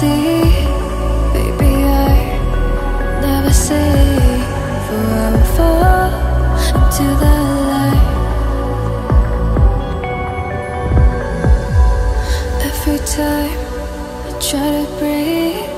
see, baby, I never say, for I will fall into the light. Every time I try to breathe,